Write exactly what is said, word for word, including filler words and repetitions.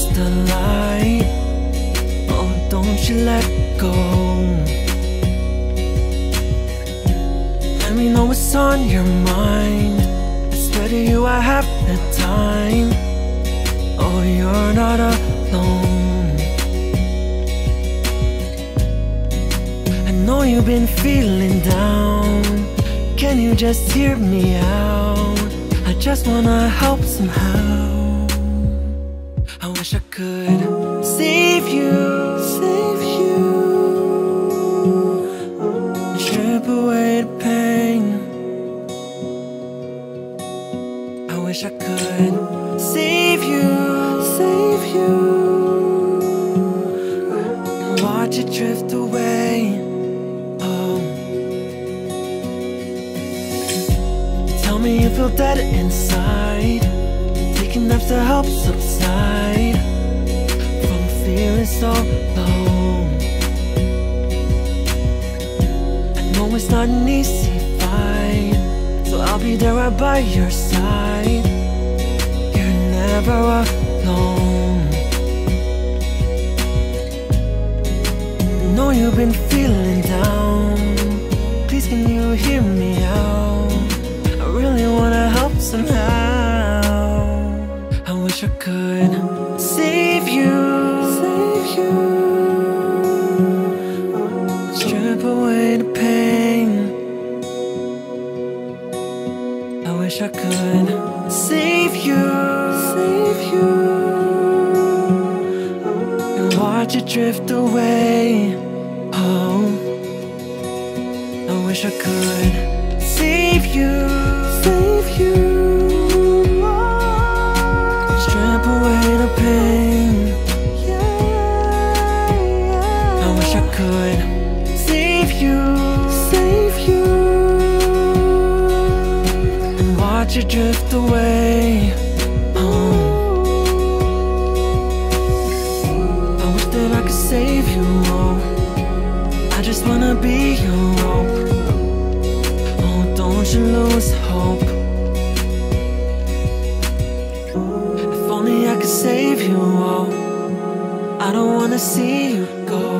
just a lie. Oh, don't you let go. Let me know what's on your mind. I swear to you I have the time. Oh, you're not alone. I know you've been feeling down. Can you just hear me out? I just wanna help somehow. I wish I could save you, save you, and strip away the pain. I wish I could save you, save you, and watch it drift away. Oh, tell me you feel dead inside, taking naps to help subside. Feeling so low. I know it's not an easy fight, so I'll be there right by your side. You're never alone. I know you've been feeling down. Please can you hear me out? I really wanna help somehow. I wish I could save you, strip away the pain. I wish I could save you, save you, and watch it drift away. Oh, I wish I could save you, save you, strip away the pain. I wish I could save you, save you, and watch you drift away. Oh, I wish that I could save you all. I just wanna be your hope. Oh, don't you lose hope. If only I could save you all. I don't wanna see you go.